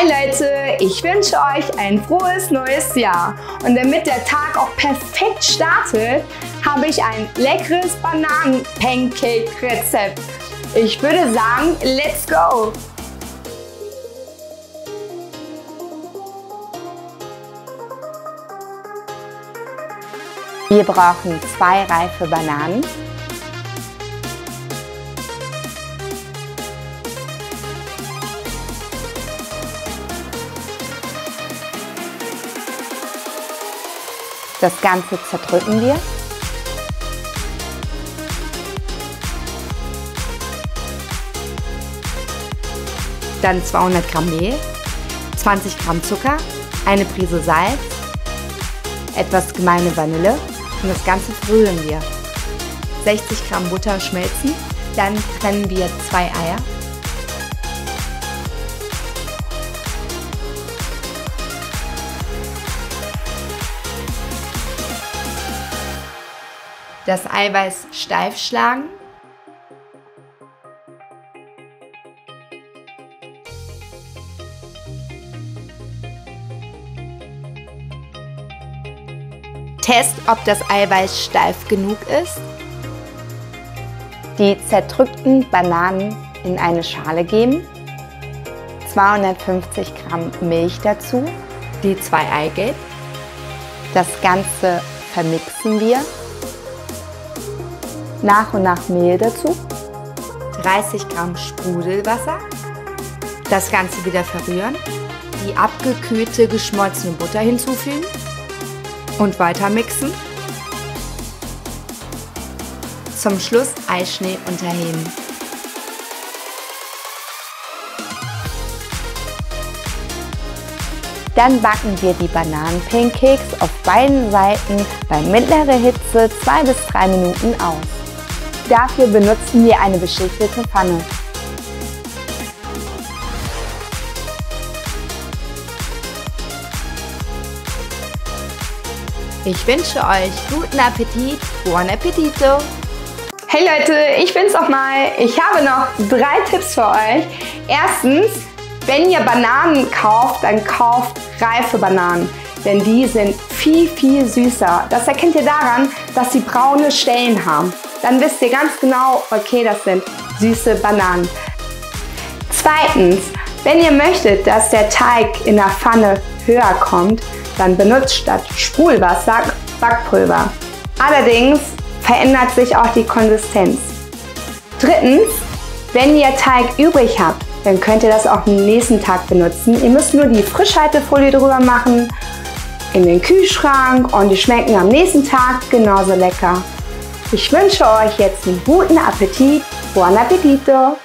Hi Leute, ich wünsche euch ein frohes neues Jahr. Und damit der Tag auch perfekt startet, habe ich ein leckeres Bananen-Pancake-Rezept. Ich würde sagen, let's go! Wir brauchen 2 reife Bananen, . Das Ganze zerdrücken wir. Dann 200 Gramm Mehl, 20 Gramm Zucker, eine Prise Salz, etwas gemeine Vanille und das Ganze rühren wir. 60 Gramm Butter schmelzen, dann trennen wir 2 Eier. Das Eiweiß steif schlagen. Test, ob das Eiweiß steif genug ist. Die zerdrückten Bananen in eine Schale geben. 250 Gramm Milch dazu. Die 2 Eigelb. Das Ganze vermixen wir. Nach und nach Mehl dazu, 30 Gramm Sprudelwasser, das Ganze wieder verrühren, die abgekühlte geschmolzene Butter hinzufügen und weiter mixen. Zum Schluss Eischnee unterheben. Dann backen wir die Bananen-Pancakes auf beiden Seiten bei mittlerer Hitze 2 bis 3 Minuten aus. Dafür benutzen wir eine beschichtete Pfanne. Ich wünsche euch guten Appetit, Buon Apettito! Hey Leute, ich bin's auch mal. Ich habe noch 3 Tipps für euch. Erstens, wenn ihr Bananen kauft, dann kauft reife Bananen, denn die sind viel, viel süßer. Das erkennt ihr daran, dass sie braune Stellen haben. Dann wisst ihr ganz genau, okay, das sind süße Bananen. Zweitens, wenn ihr möchtet, dass der Teig in der Pfanne höher kommt, dann benutzt statt Sprudelwasser Backpulver. Allerdings verändert sich auch die Konsistenz. Drittens, wenn ihr Teig übrig habt, dann könnt ihr das auch am nächsten Tag benutzen. Ihr müsst nur die Frischhaltefolie drüber machen, in den Kühlschrank und die schmecken am nächsten Tag genauso lecker. Ich wünsche euch jetzt einen guten Appetit. Buon Appetito!